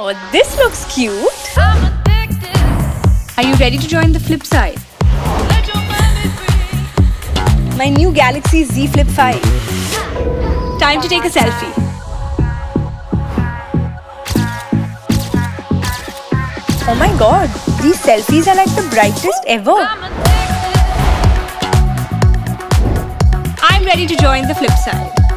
Oh, this looks cute. Are you ready to join the flip side? My new Galaxy Z Flip 5. Time to take a selfie. Oh my god, these selfies are like the brightest ever. I'm ready to join the flip side.